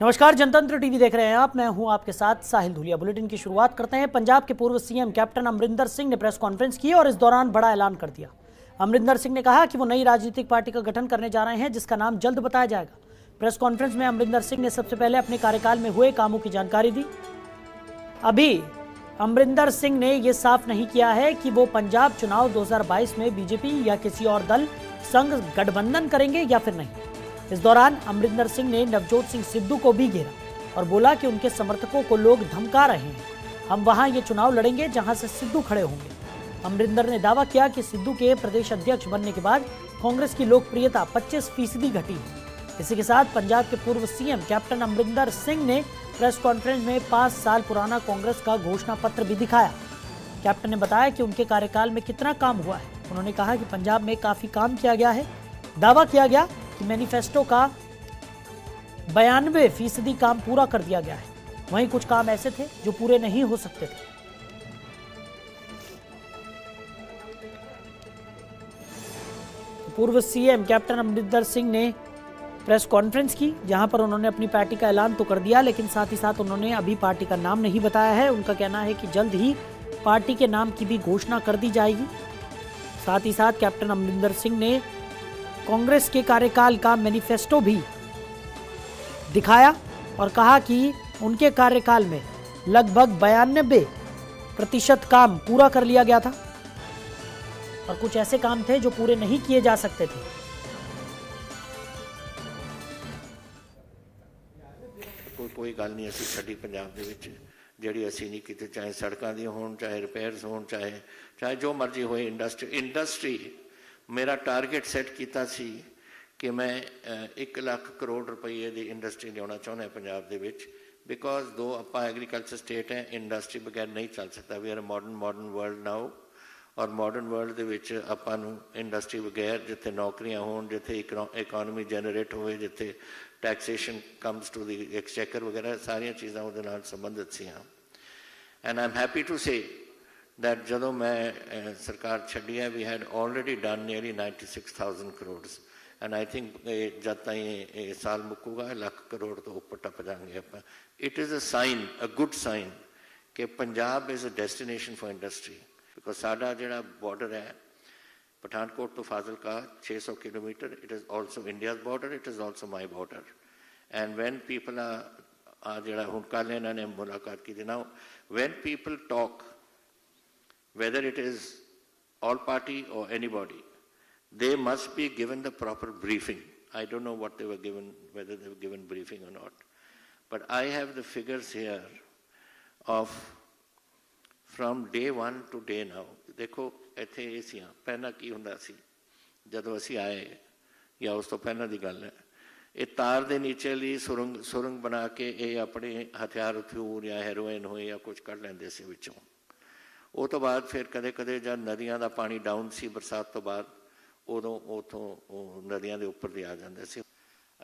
नमस्कार, जनतंत्र टीवी देख रहे हैं आप। मैं हूं आपके साथ साहिल धुलिया। बुलेटिन की शुरुआत करते हैं। पंजाब के पूर्व सीएम कैप्टन अमरिंदर सिंह ने प्रेस कॉन्फ्रेंस की और इस दौरान बड़ा ऐलान कर दिया। अमरिंदर सिंह ने कहा कि वो नई राजनीतिक पार्टी का गठन करने जा रहे हैं, जिसका नाम जल्द बताया जाएगा। प्रेस कॉन्फ्रेंस में अमरिंदर सिंह ने सबसे पहले अपने कार्यकाल में हुए कामों की जानकारी दी। अभी अमरिंदर सिंह ने ये साफ नहीं किया है कि वो पंजाब चुनाव 2022 में बीजेपी या किसी और दल संग गठबंधन करेंगे या फिर नहीं। इस दौरान अमरिंदर सिंह ने नवजोत सिंह सिद्धू को भी घेरा और बोला कि उनके समर्थकों को लोग धमका रहे हैं, हम वहां ये चुनाव लड़ेंगे जहां से सिद्धू खड़े होंगे। अमरिंदर ने दावा किया कि सिद्धू के प्रदेश अध्यक्ष बनने के बाद कांग्रेस की लोकप्रियता 25% घटी है। इसी के साथ पंजाब के पूर्व सीएम कैप्टन अमरिंदर सिंह ने प्रेस कॉन्फ्रेंस में 5 साल पुराना कांग्रेस का घोषणा पत्र भी दिखाया। कैप्टन ने बताया कि उनके कार्यकाल में कितना काम हुआ है। उन्होंने कहा कि पंजाब में काफी काम किया गया है। दावा किया गया मैनिफेस्टो का 92% काम पूरा कर दिया गया है, वहीं कुछ काम ऐसे थे जो पूरे नहीं हो सकते थे। पूर्व सीएम कैप्टन अमरिंदर सिंह ने प्रेस कॉन्फ्रेंस की, जहां पर उन्होंने अपनी पार्टी का ऐलान तो कर दिया, लेकिन साथ ही साथ उन्होंने अभी पार्टी का नाम नहीं बताया है। उनका कहना है कि जल्द ही पार्टी के नाम की भी घोषणा कर दी जाएगी। साथ ही साथ कैप्टन अमरिंदर सिंह ने कांग्रेस के कार्यकाल का मैनिफेस्टो भी दिखाया और कहा कि उनके कार्यकाल में लगभग 92% काम पूरा कर लिया गया था और कुछ ऐसे काम थे जो पूरे नहीं किए जा सकते थे। कोई गल नहीं, ऐसी साडी पंजाब दे विच जिहड़ी असीं नहीं कीती, चाहे सड़कां दी होण, चाहे रिपेयर्स होण, चाहे जो मर्जी होए। इंडस्ट्री मेरा टारगेट सैट किया कि मैं 1 लाख करोड़ रुपये की इंडस्ट्री लिया चाहता पंजाब के बिकॉज दो आप एग्रीकल्चर स्टेट है, इंडस्ट्री बगैर नहीं चल सकता। वी आर मॉडर्न वर्ल्ड नाओ और मॉडर्न वर्ल्ड के आपां इंडस्ट्री बगैर जिथे नौकरियां हो, जिथे इकोनॉमी जनरेट हो, जिथे taxation comes to the exchequer वगैरह सारिया चीज़ा वो संबंधित सियाँ। And I am happy to say that जो मैं सरकार छड़ी है, we had already done nearly 96,000 crore and I think जब तक साल मुकूगा 1 लाख करोड़ तो ऊपर टप जाएंगे आप। It is a sign, a good sign कि Punjab is a destination for industry because साडा जिहड़ा बॉर्डर है पठानकोट तो Fazilka 600 kilometre, it is also India's border, it is also my border. And when people आ जरा हूँ कल इन्होंने मुलाकात की now when people talk whether it is all party or anybody, they must be given the proper briefing. I don't know what they were given, whether they were given briefing or not. But I have the figures here of from day one to day now. देखो इतने ऐसियाँ पहना की होंदा सी जदों असीं आए या उस तो पहना दी गल है। ये तार दे नीचे ली सुरंग बना के ये अपने हथियार थ्यूर या हेरोइन होए या कुछ कढ़ लैंदे सी विचों। वो तो बाद फिर कदे कदे जब नदियां का पानी डाउन सी बरसात तो बाद उदों उतों नदियां के उपर दे आ जाते सी।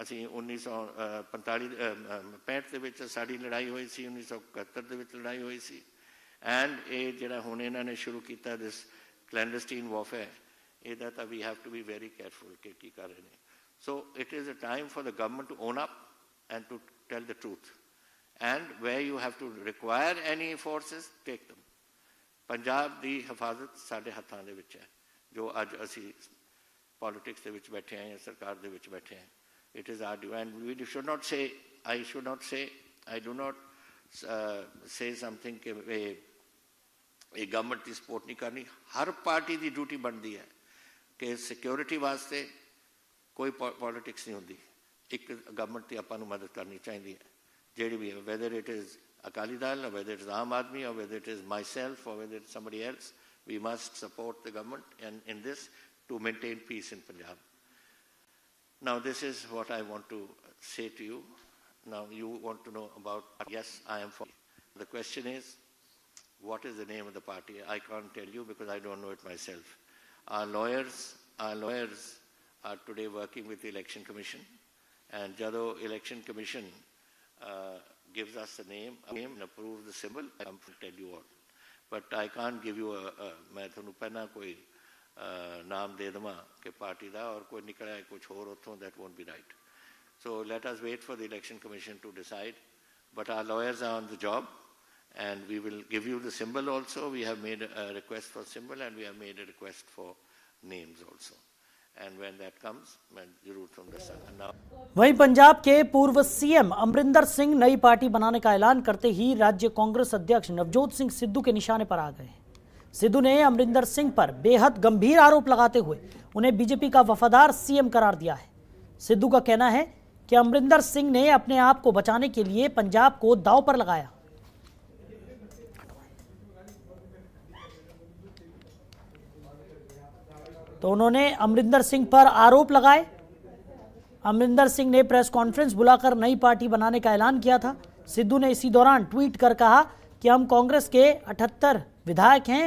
असी 1945-65 के साड़ी लड़ाई हुई सी, 1971 के लड़ाई हुई सी। एंड ये जिहड़ा हुण इन्हां ने शुरू किया दिस क्लैंडस्टीन वॉरफेयर, इहदा तां we have to be very careful कि की कर रहे हैं। So it is a time for the government to own up and to tell the truth and where you have to require any forces take them. Punjab की हिफाजत साढ़े हाथों के विच है जो अज असी पॉलिटिक्स के विच बैठे हैं या सरकार के विच बैठे हैं। It is our due and we should not say I do not say something कि गवर्नमेंट की सपोर्ट नहीं करनी। हर पार्टी की ड्यूटी बनती है कि सिक्योरिटी वास्ते कोई पॉलिटिक्स नहीं होती, एक गवर्नमेंट की आपां नूं मदद करनी चाहिए है जिहड़ी भी है, whether it is Akali Dal, or whether it's Aam Aadmi, or whether it is myself, or whether it's somebody else, we must support the government and in this to maintain peace in Punjab. Now this is what I want to say to you. Now you want to know about, yes, I am for. The question is, what is the name of the party? I can't tell you because I don't know it myself. Our lawyers are today working with the Election Commission, and Jado Election Commission gives us the name and approve the symbol. I can't tell you all, but I can't give you a मैं थोनू पहना कोई नाम दे दमा के party दा और कोई निकला है कुछ और होता, that won't be right. So let us wait for the Election Commission to decide. But our lawyers are on the job, and we will give you the symbol also. We have made a request for symbol, and we have made a request for names also. And when that comes, मैं जरूर तुम दस्ताना। वहीं पंजाब के पूर्व CM Amarinder Singh नई party बनाने का ऐलान करते ही राज्य कांग्रेस अध्यक्ष नवजोत सिंह सिद्धू के निशाने पर आ गए। सिद्धू ने अमरिंदर सिंह पर बेहद गंभीर आरोप लगाते हुए उन्हें बीजेपी का वफादार सीएम करार दिया है। सिद्धू का कहना है कि अमरिंदर सिंह ने अपने आप को बचाने के लिए पंजाब को दांव पर लगाया। तो उन्होंने अमरिंदर सिंह पर आरोप लगाए। अमरिंदर सिंह ने प्रेस कॉन्फ्रेंस बुलाकर नई पार्टी बनाने का ऐलान किया था। सिद्धू ने इसी दौरान ट्वीट कर कहा कि हम कांग्रेस के 78 विधायक हैं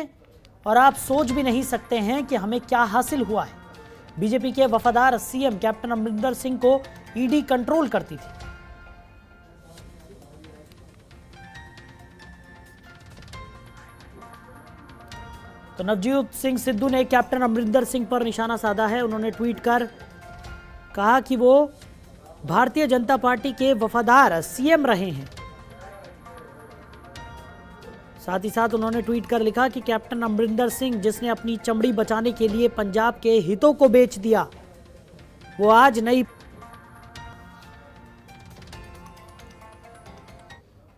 और आप सोच भी नहीं सकते हैं कि हमें क्या हासिल हुआ है। बीजेपी के वफादार सीएम कैप्टन अमरिंदर सिंह को ईडी कंट्रोल करती थी। तो नवजोत सिंह सिद्धू ने कैप्टन अमरिंदर सिंह पर निशाना साधा है। उन्होंने ट्वीट कर कहा कि वो भारतीय जनता पार्टी के वफादार सीएम रहे हैं। साथ ही साथ उन्होंने ट्वीट कर लिखा कि कैप्टन अमरिंदर सिंह जिसने अपनी चमड़ी बचाने के लिए पंजाब के हितों को बेच दिया, वो आज नई।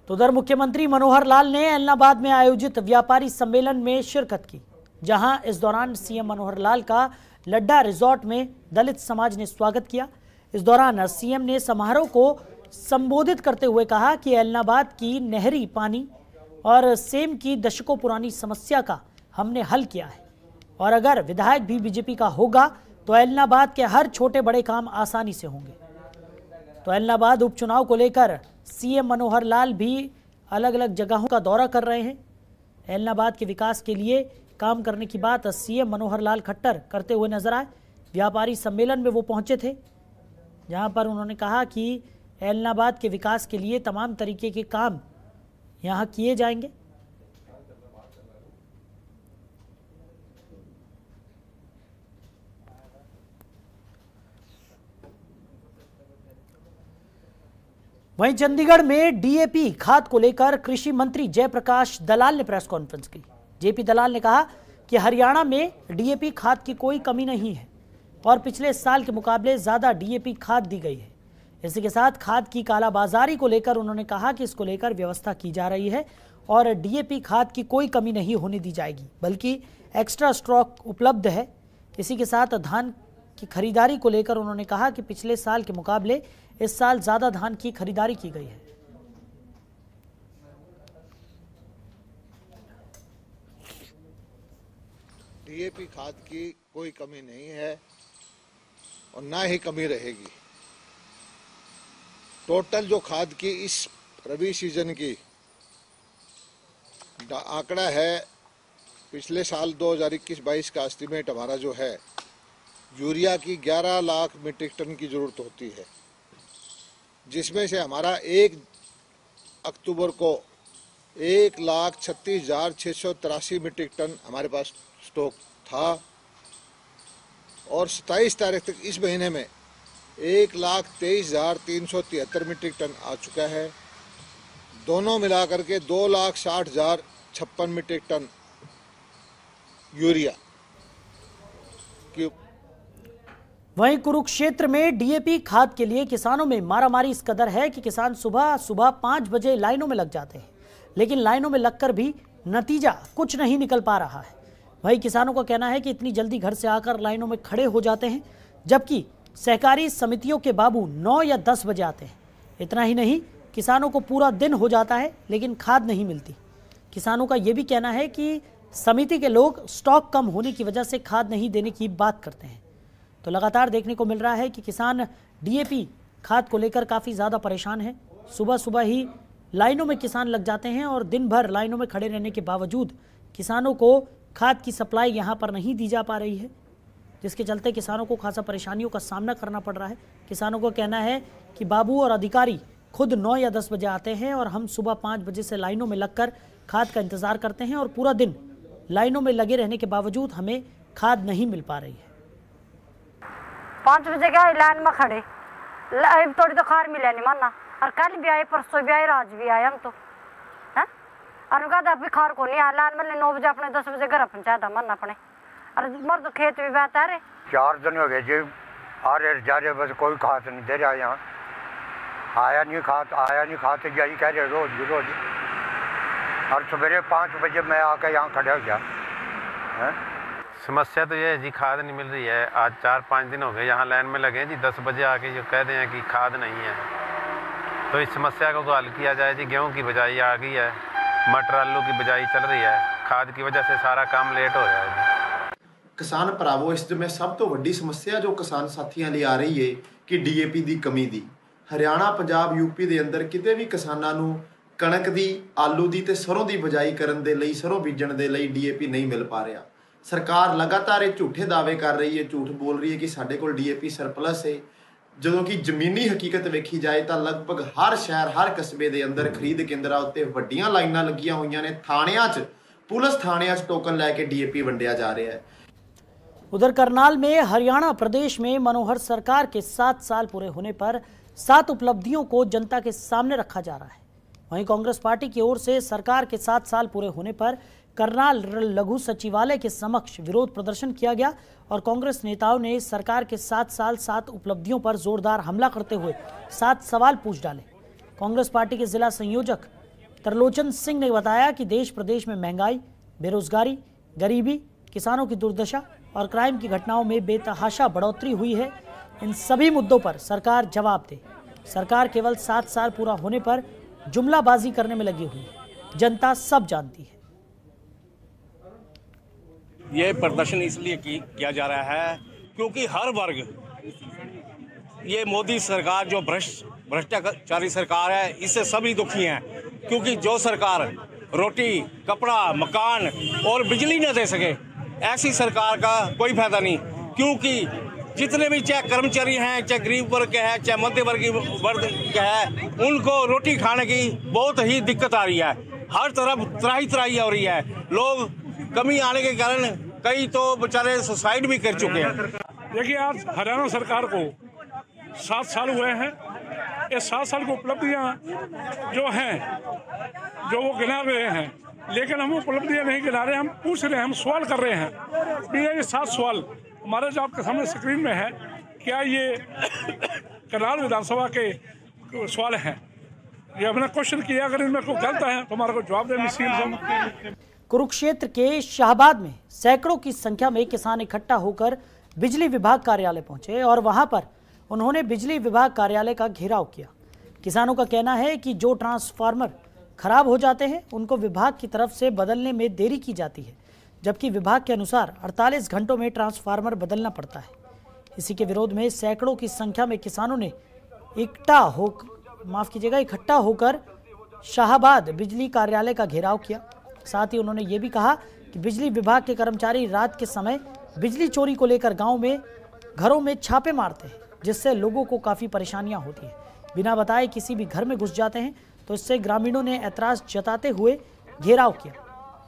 तो उधर मुख्यमंत्री मनोहर लाल ने एलनाबाद में आयोजित व्यापारी सम्मेलन में शिरकत की, जहां इस दौरान सीएम मनोहर लाल का लड्डा रिजॉर्ट में दलित समाज ने स्वागत किया। इस दौरान सीएम ने समारोह को संबोधित करते हुए कहा कि एलनाबाद की नहरी पानी और सेम की दशकों पुरानी समस्या का हमने हल किया है, और अगर विधायक भी बीजेपी का होगा तो एलनाबाद के हर छोटे बड़े काम आसानी से होंगे। तो एलनाबाद उपचुनाव को लेकर सीएम मनोहर लाल भी अलग अलग जगहों का दौरा कर रहे हैं। एलनाबाद के विकास के लिए काम करने की बात सीएम मनोहर लाल खट्टर करते हुए नजर आए। व्यापारी सम्मेलन में वो पहुंचे थे, जहां पर उन्होंने कहा कि एलनाबाद के विकास के लिए तमाम तरीके के काम यहां किए जाएंगे। वहीं चंडीगढ़ में डीएपी खाद को लेकर कृषि मंत्री जयप्रकाश दलाल ने प्रेस कॉन्फ्रेंस की। जेपी दलाल ने कहा कि हरियाणा में डीएपी खाद की कोई कमी नहीं है और पिछले साल के मुकाबले ज़्यादा डीएपी खाद दी गई है। इसी के साथ खाद की कालाबाजारी को लेकर उन्होंने कहा कि इसको लेकर व्यवस्था की जा रही है और डीएपी खाद की कोई कमी नहीं होने दी जाएगी, बल्कि एक्स्ट्रा स्टॉक उपलब्ध है। इसी के साथ धान की खरीदारी को लेकर उन्होंने कहा कि पिछले साल के मुकाबले इस साल ज्यादा धान की खरीदारी की गई है। डीएपी खाद की कोई कमी नहीं है और ना ही कमी रहेगी। टोटल जो खाद की इस रबी सीजन की आंकड़ा है, पिछले साल 2021-22 का एस्टीमेट हमारा जो है, यूरिया की 11 लाख मीट्रिक टन की जरूरत होती है, जिसमें से हमारा 1 अक्टूबर को 1,36,683 मीट्रिक टन हमारे पास स्टॉक था और 27 तारीख तक इस महीने में 1,23,373 मीट्रिक टन आ चुका है। दोनों मिलाकर के 2,60,056 मीट्रिक टन यूरिया। वहीं कुरुक्षेत्र में डीएपी खाद के लिए किसानों में मारामारी इस कदर है कि किसान सुबह 5 बजे लाइनों में लग जाते हैं, लेकिन लाइनों में लगकर भी नतीजा कुछ नहीं निकल पा रहा है। वहीं किसानों का कहना है कि इतनी जल्दी घर से आकर लाइनों में खड़े हो जाते हैं, जबकि सहकारी समितियों के बाबू 9 या 10 बजे आते हैं। इतना ही नहीं, किसानों को पूरा दिन हो जाता है लेकिन खाद नहीं मिलती। किसानों का ये भी कहना है कि समिति के लोग स्टॉक कम होने की वजह से खाद नहीं देने की बात करते हैं। तो लगातार देखने को मिल रहा है कि किसान डीएपी खाद को लेकर काफ़ी ज़्यादा परेशान है। सुबह ही लाइनों में किसान लग जाते हैं और दिन भर लाइनों में खड़े रहने के बावजूद किसानों को खाद की सप्लाई यहां पर नहीं दी जा पा रही है, जिसके चलते किसानों को खासा परेशानियों का सामना करना पड़ रहा है। किसानों का कहना है कि बाबू और अधिकारी खुद 9 या 10 बजे आते हैं और हम सुबह 5 बजे से लाइनों में लगकर खाद का इंतज़ार करते हैं और पूरा दिन लाइनों में लगे रहने के बावजूद हमें खाद नहीं मिल पा रही है। 5 बजे का लाइन में खड़े थोड़ी तो खार मिले नहीं माना। और कल भी आए, परसों भी आए, राज भी आए हम तो है। और कहता अभी खार को नहीं आया लाल मैंने 9 बजे अपने 10 बजे घर पहुँचाया था माना अपने। और मर तो खेत भी बहता है रे। 4 दिन हो गए जी आ रहे जा रहे, बस कोई खाद नहीं दे रहा यहाँ। आया नहीं खाते यही कह रहे रोज। और सवेरे 5 बजे मैं आकर यहाँ खड़ा हो गया है। समस्या तो ये है जी खाद नहीं मिल रही है। आज 4-5 दिन हो गए यहाँ लाइन में लगे जी। 10 बजे आके जो कह दें कि खाद नहीं है, तो इस समस्या को हल किया जाए जी। गेहूँ की बुझाई आ गई है, मटर आलू की बुझाई चल रही है, खाद की वजह से सारा काम लेट हो रहा है। किसान भरावो इस में सब तो वड्डी समस्या जो किसान साथियों लिए आ रही है कि DAP की कमी दी। हरियाणा पंजाब यूपी के अंदर कितने भी किसानों को कणक की आलू की तो सरों की बिजाई करने के लिए सरों बीजण के लिए DAP नहीं मिल पा रहा। सरकार लगातार ये झूठे दावे कर रही है, झूठ बोल रही है कि साढ़े को DAP सरप्लस है, जो कि जमीनी हकीकत वेखी जाए तो लगभग हर शहर हर कस्बे के अंदर खरीद केंद्र उत्ते वड्डियां लाइनां लगियां हुई ने। थाणियां च पुलिस थाणियां च टोकन लैके DAP वंडिया जा रहा है। उधर करनाल में हरियाणा प्रदेश में मनोहर सरकार के 7 साल पूरे होने पर 7 उपलब्धियों को जनता के सामने रखा जा रहा है। वहीं कांग्रेस पार्टी की ओर से सरकार के 7 साल पूरे होने पर करनाल लघु सचिवालय के समक्ष विरोध प्रदर्शन किया गया और कांग्रेस नेताओं ने सरकार के 7 साल 7 उपलब्धियों पर जोरदार हमला करते हुए 7 सवाल पूछ डाले। कांग्रेस पार्टी के जिला संयोजक तरलोचन सिंह ने बताया कि देश प्रदेश में महंगाई, बेरोजगारी, गरीबी, किसानों की दुर्दशा और क्राइम की घटनाओं में बेतहाशा बढ़ोतरी हुई है। इन सभी मुद्दों पर सरकार जवाब दे। सरकार केवल 7 साल पूरा होने पर जुमलाबाजी करने में लगी हुई है, जनता सब जानती है। ये प्रदर्शन इसलिए किया जा रहा है क्योंकि हर वर्ग ये मोदी सरकार जो भ्रष्टाचारी सरकार है इससे सभी दुखी हैं, क्योंकि जो सरकार रोटी, कपड़ा, मकान और बिजली न दे सके ऐसी सरकार का कोई फायदा नहीं। क्योंकि जितने भी चाहे कर्मचारी हैं, चाहे गरीब वर्ग के हैं, चाहे मध्य वर्ग के हैं, उनको रोटी खाने की बहुत ही दिक्कत आ रही है। हर तरफ त्राही हो रही है। लोग कमी आने के कारण कई तो बेचारे सुसाइड भी कर चुके हैं। देखिए आज हरियाणा सरकार को 7 साल हुए हैं। ये 7 साल की उपलब्धियाँ जो हैं जो वो गिना रहे हैं, लेकिन हम उपलब्धियाँ नहीं गिना रहे, हम पूछ रहे हैं, हम सवाल कर रहे हैं कि ये 7 सवाल हमारे जो आपके सामने स्क्रीन में है, क्या ये करनाल विधानसभा के सवाल हैं? ये हमने क्वेश्चन किया, अगर इनमें कोई गलत है तो हमारे को जवाब दें। कुरुक्षेत्र के शाहबाद में सैकड़ों की संख्या में किसान इकट्ठा होकर बिजली विभाग कार्यालय पहुंचे और वहाँ पर उन्होंने बिजली विभाग कार्यालय का घेराव किया। किसानों का कहना है कि जो ट्रांसफार्मर खराब हो जाते हैं उनको विभाग की तरफ से बदलने में देरी की जाती है, जबकि विभाग के अनुसार 48 घंटों में ट्रांसफार्मर बदलना पड़ता है। इसी के विरोध में सैकड़ों की संख्या में किसानों ने इकट्ठा होकर शाहबाद बिजली कार्यालय का घेराव किया। साथ ही उन्होंने ये भी कहा कि बिजली विभाग के कर्मचारी रात के समय बिजली चोरी को लेकर गाँव में घरों में छापे मारते हैं, जिससे लोगों को काफ़ी परेशानियां होती हैं। बिना बताए किसी भी घर में घुस जाते हैं, तो इससे ग्रामीणों ने ऐतराज़ जताते हुए घेराव किया।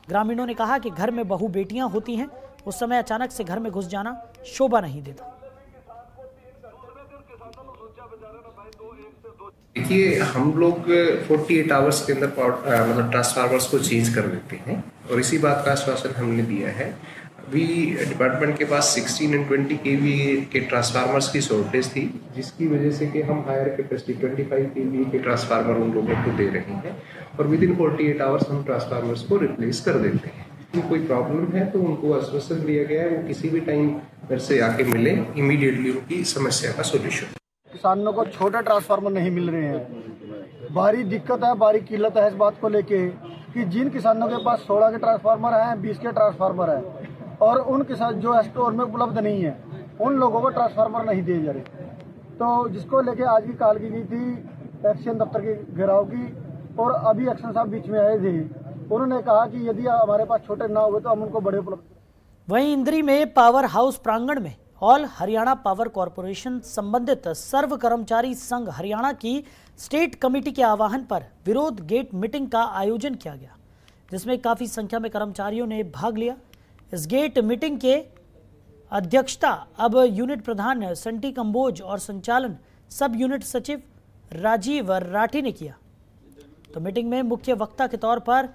ग्रामीणों ने कहा कि घर में बहु बेटियां होती हैं, उस समय अचानक से घर में घुस जाना शोभा नहीं देता। देखिए हम लोग 48 आवर्स के अंदर मतलब ट्रांसफार्मर्स को चेंज कर देते हैं और इसी बात का आश्वासन हमने दिया है। अभी डिपार्टमेंट के पास 16 एंड 20 केवीए के ट्रांसफार्मर्स की शॉर्टेज थी, जिसकी वजह से कि हम हायर कैपेसिटी 25 केवीए के ट्रांसफार्मर उन लोगों को दे रहे हैं और विद इन 48 आवर्स हम ट्रांसफार्मर्स को रिप्लेस कर देते हैं। तो कोई प्रॉब्लम है तो उनको आश्वासन दिया गया है वो किसी भी टाइम घर से आके मिले, इमीडिएटली उनकी समस्या का सोल्यूशन। किसानों को छोटे ट्रांसफार्मर नहीं मिल रहे हैं। भारी दिक्कत है, भारी किल्लत है इस बात को लेके कि जिन किसानों के पास 16 के ट्रांसफार्मर हैं, 20 के ट्रांसफार्मर हैं और उन किसान जो स्टोर में उपलब्ध नहीं है उन लोगों को ट्रांसफार्मर नहीं दिए जा रहे, तो जिसको लेके आज की कॉल की गई थी एक्शन दफ्तर के घेराव की। और अभी एक्शन साहब बीच में आए थे, उन्होंने कहा कि यदि हमारे पास छोटे ना हुए तो हम उनको बड़े उपलब्ध। वहीं इंद्री में पावर हाउस प्रांगण में ऑल हरियाणा पावर कॉरपोरेशन संबंधित सर्व कर्मचारी संघ हरियाणा की स्टेट कमेटी के आह्वान पर विरोध गेट मीटिंग का आयोजन किया गया, जिसमें काफ़ी संख्या में कर्मचारियों ने भाग लिया। इस गेट मीटिंग के अध्यक्षता अब यूनिट प्रधान संटी कंबोज और संचालन सब यूनिट सचिव राजीव राठी ने किया। तो मीटिंग में मुख्य वक्ता के तौर पर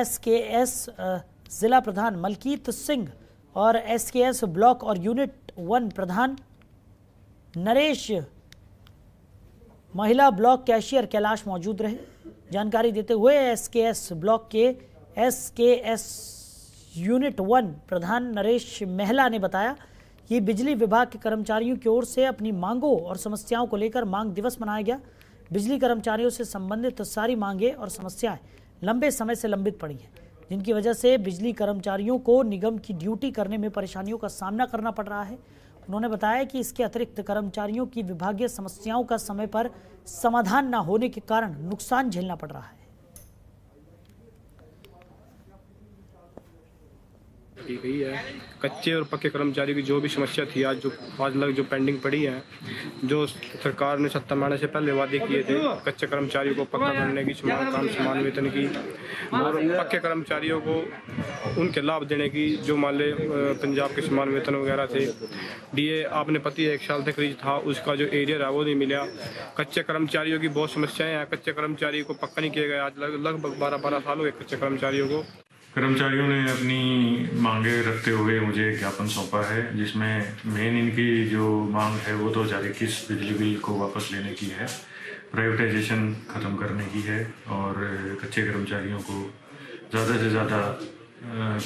एसकेएस जिला प्रधान मलकीत सिंह और एसकेएस ब्लॉक और यूनिट 1 प्रधान नरेश महिला ब्लॉक कैशियर कैलाश मौजूद रहे। जानकारी देते हुए एसकेएस ब्लॉक के एसकेएस यूनिट 1 प्रधान नरेश महला ने बताया कि बिजली विभाग के कर्मचारियों की ओर से अपनी मांगों और समस्याओं को लेकर मांग दिवस मनाया गया। बिजली कर्मचारियों से संबंधित सारी मांगें और समस्याएं लंबे समय से लंबित पड़ी हैं, जिनकी वजह से बिजली कर्मचारियों को निगम की ड्यूटी करने में परेशानियों का सामना करना पड़ रहा है। उन्होंने बताया कि इसके अतिरिक्त कर्मचारियों की विभागीय समस्याओं का समय पर समाधान न होने के कारण नुकसान झेलना पड़ रहा है। की गई है कच्चे और पक्के कर्मचारी की जो भी समस्या थी आज जो 5 लाख जो पेंडिंग पड़ी है, जो सरकार ने सत्ता में आने से पहले वादे किए थे कच्चे कर्मचारियों को पक्का करने की, समान काम समान वेतन की, और पक्के कर्मचारियों को उनके लाभ देने की, जो मान ले पंजाब के समान वेतन वगैरह थे डीए आपने पति 1 साल तक रिज था उसका जो एरियर है वो नहीं मिला। कच्चे कर्मचारियों की बहुत समस्याएँ हैं, कच्चे कर्मचारी को पक्का नहीं किया गया। आज लगभग 12 साल हो गए कच्चे कर्मचारियों को। कर्मचारियों ने अपनी मांगे रखते हुए मुझे ज्ञापन सौंपा है, जिसमें मेन इनकी जो मांग है वो 2021 बिजली बिल को वापस लेने की है, प्राइवेटाइजेशन ख़त्म करने की है और कच्चे कर्मचारियों को ज़्यादा से ज़्यादा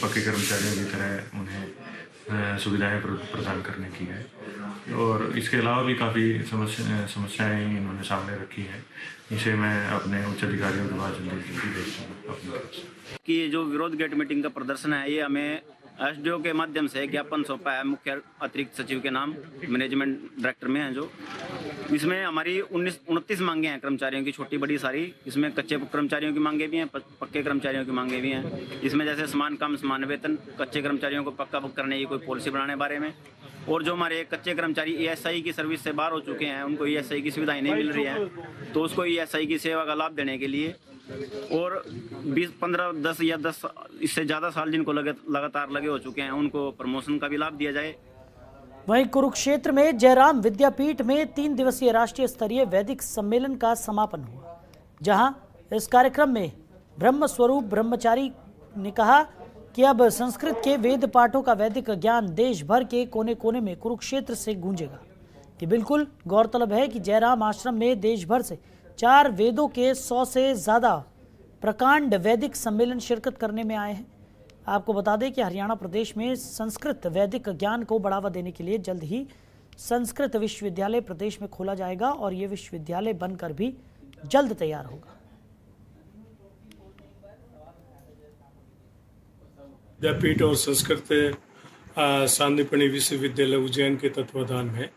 पक्के कर्मचारियों की तरह उन्हें सुविधाएं प्रदान करने की है। और इसके अलावा भी काफ़ी समस्याएं इन्होंने सामने रखी हैं, इसे मैं अपने उच्च अधिकारियों के पास जल्दी देखता हूँ। कि जो विरोध गेट मीटिंग का प्रदर्शन है, ये हमें एसडीओ के माध्यम से ज्ञापन सौंपा है मुख्य अतिरिक्त सचिव के नाम, मैनेजमेंट डायरेक्टर में है, जो इसमें हमारी 29-29 मांगे हैं कर्मचारियों की, छोटी बड़ी सारी। इसमें कच्चे कर्मचारियों की मांगे भी हैं, पक्के कर्मचारियों की मांगे भी हैं। इसमें जैसे समान काम समान वेतन, कच्चे कर्मचारियों को पक्का करने की कोई पॉलिसी बनाने बारे में, और जो हमारे कच्चे कर्मचारी ईएसआई की सर्विस से बाहर हो चुके हैं उनको ईएसआई की सुविधाएं नहीं मिल रही हैं, तो उसको ईएसआई की सेवा का लाभ देने के लिए, और 10 या 10 इससे ज़्यादा साल जिनको लगातार लगे हो चुके हैं उनको प्रमोशन का भी लाभ दिया जाए। वहीं कुरुक्षेत्र में जयराम विद्यापीठ में 3 दिवसीय राष्ट्रीय स्तरीय वैदिक सम्मेलन का समापन हुआ, जहां इस कार्यक्रम में ब्रह्म स्वरूप ब्रह्मचारी ने कहा कि अब संस्कृत के वेद पाठों का वैदिक ज्ञान देश भर के कोने कोने में कुरुक्षेत्र से गूंजेगा। कि बिल्कुल गौरतलब है कि जयराम आश्रम में देश भर से 4 वेदों के 100 से ज़्यादा प्रकांड वैदिक सम्मेलन शिरकत करने में आए हैं। आपको बता दें कि हरियाणा प्रदेश में संस्कृत वैदिक ज्ञान को बढ़ावा देने के लिए जल्द ही संस्कृत विश्वविद्यालय प्रदेश में खोला जाएगा और ये विश्वविद्यालय बनकर भी जल्द तैयार होगा। विद्यापीठ और संस्कृत सांदीपनि विश्वविद्यालय उज्जैन के तत्वाधान में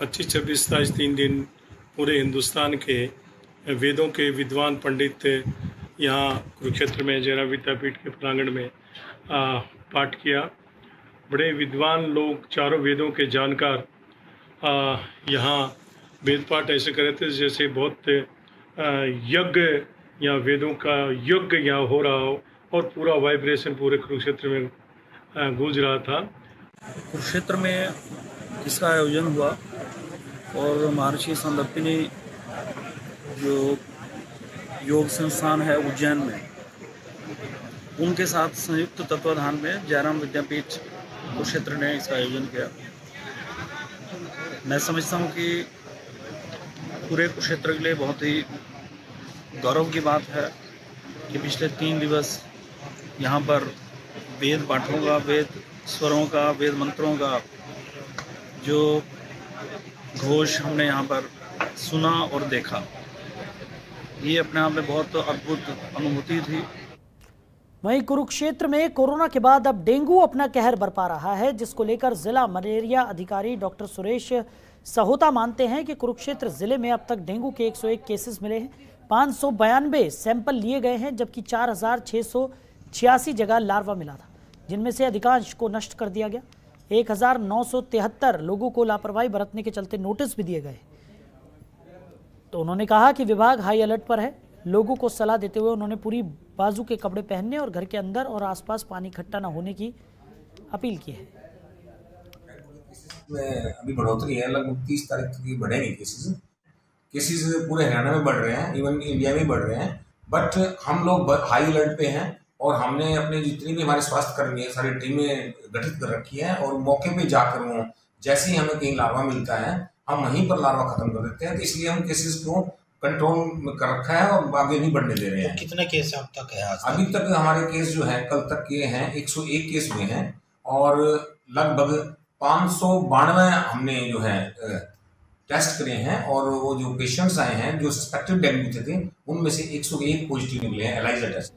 25-26-27 3 दिन पूरे हिंदुस्तान के वेदों के विद्वान पंडित यहाँ कुरुक्षेत्र में जयराम विद्यापीठ के प्रांगण में पाठ किया। बड़े विद्वान लोग, चारों वेदों के जानकार यहाँ वेद पाठ ऐसे कर रहे थे जैसे बहुत यज्ञ या वेदों का यज्ञ यहाँ हो रहा हो, और पूरा वाइब्रेशन पूरे कुरुक्षेत्र में गूंज रहा था। कुरुक्षेत्र में इसका आयोजन हुआ और महर्षि सांदीपनि जो योग संस्थान है उज्जैन में, उनके साथ संयुक्त तत्वाधान में जयराम विद्यापीठ कुरुक्षेत्र ने इसका आयोजन किया। मैं समझता हूँ कि पूरे कुरुक्षेत्र के लिए बहुत ही गौरव की बात है कि पिछले 3 दिवस यहाँ पर वेद पाठों का, वेद स्वरों का, वेद मंत्रों का जो घोष हमने यहाँ पर सुना और देखा, ये अपने आप में बहुत अद्भुत अनुभूति थी। वहीं कुरुक्षेत्र में कोरोना के बाद अब डेंगू अपना कहर बरपा रहा है, जिसको लेकर जिला मलेरिया अधिकारी डॉक्टर सुरेश सहोता मानते हैं कि कुरुक्षेत्र जिले में अब तक डेंगू के 101 केसेस मिले हैं, 592 सैंपल लिए गए हैं, जबकि 4686 जगह लार्वा मिला था, जिनमें से अधिकांश को नष्ट कर दिया गया। 1973 लोगों को लापरवाही बरतने के चलते नोटिस भी दिए गए। तो उन्होंने कहा कि विभाग हाई अलर्ट पर है। लोगों को सलाह देते हुए उन्होंने पूरी बाजू के कपड़े पहनने और घर के अंदर और आसपास पानी इकट्ठा न होने की अपील की है। में अभी बढ़ोतरी है, लगभग 30 तारीख तक ये बढ़ेंगे केसेज। केसेज पूरे हरियाणा में बढ़ रहे हैं, इवन इंडिया में बढ़ रहे हैं, बट हम लोग हाई अलर्ट पे हैं और हमने अपने जितनी भी हमारे स्वास्थ्य कर्मी है सारी टीमें गठित कर रखी हैं और मौके पे जाकर वो जैसे ही हमें कहीं लार्वा मिलता है हम वहीं पर लार्वा खत्म कर देते हैं। तो इसलिए हम केसेस को कंट्रोल में कर रखा है और आगे नहीं बढ़ने दे रहे हैं। तो कितने केस अब तक है? अभी तक हमारे केस जो है कल तक के हैं 101 केस हुए हैं और लगभग 592 हमने जो है टेस्ट करे हैं और वो जो पेशेंट्स आए हैं जो सस्पेक्टेड डेंगू थे उनमें से 101 पॉजिटिव निकले हैं एलाइजा टेस्ट।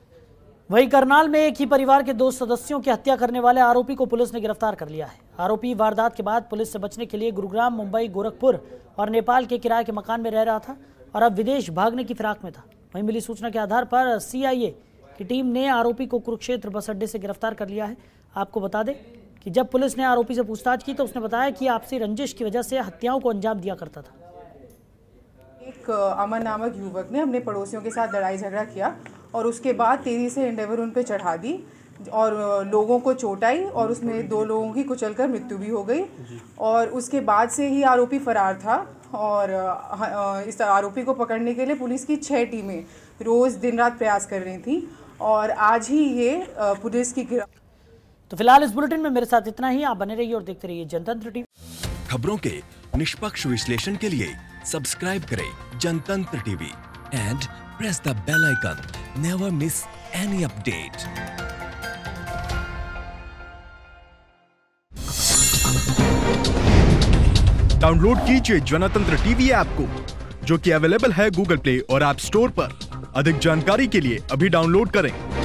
वहीं करनाल में एक ही परिवार के 2 सदस्यों की हत्या करने वाले आरोपी को पुलिस ने गिरफ्तार कर लिया है। आरोपी वारदात के बाद पुलिस से बचने के लिए गुरुग्राम, मुंबई, गोरखपुर और नेपाल के किराए के मकान में रह रहा था और अब विदेश भागने की फिराक में था। वहीं मिली सूचना के आधार पर CIA की टीम ने आरोपी को कुरुक्षेत्र बस अड्डे से गिरफ्तार कर लिया है। आपको बता दें कि जब पुलिस ने आरोपी से पूछताछ की तो उसने बताया कि आपसी रंजिश की वजह से हत्याओं को अंजाम दिया करता था। एक अमन नामक युवक ने अपने पड़ोसियों के साथ लड़ाई झगड़ा किया और उसके बाद तेज़ी से एंडेवर उन पर चढ़ा दी और लोगों को चोट आई और उसमें 2 लोगों की कुचलकर मृत्यु भी हो गई और उसके बाद से ही आरोपी फरार था। और इस आरोपी को पकड़ने के लिए पुलिस की 6 टीमें रोज़ दिन रात प्रयास कर रही थी और आज ही ये पुलिस की गिरफ्तार। तो फिलहाल इस बुलेटिन में मेरे साथ इतना ही। आप बने रहिए और देखते रहिए जनतंत्र टीवी। खबरों के निष्पक्ष विश्लेषण के लिए सब्सक्राइब करें Jantantra TV and press the bell icon. Never miss any update. Download कीजिए जनतंत्र टीवी ऐप को जो कि अवेलेबल है Google Play और App Store पर। अधिक जानकारी के लिए अभी डाउनलोड करें।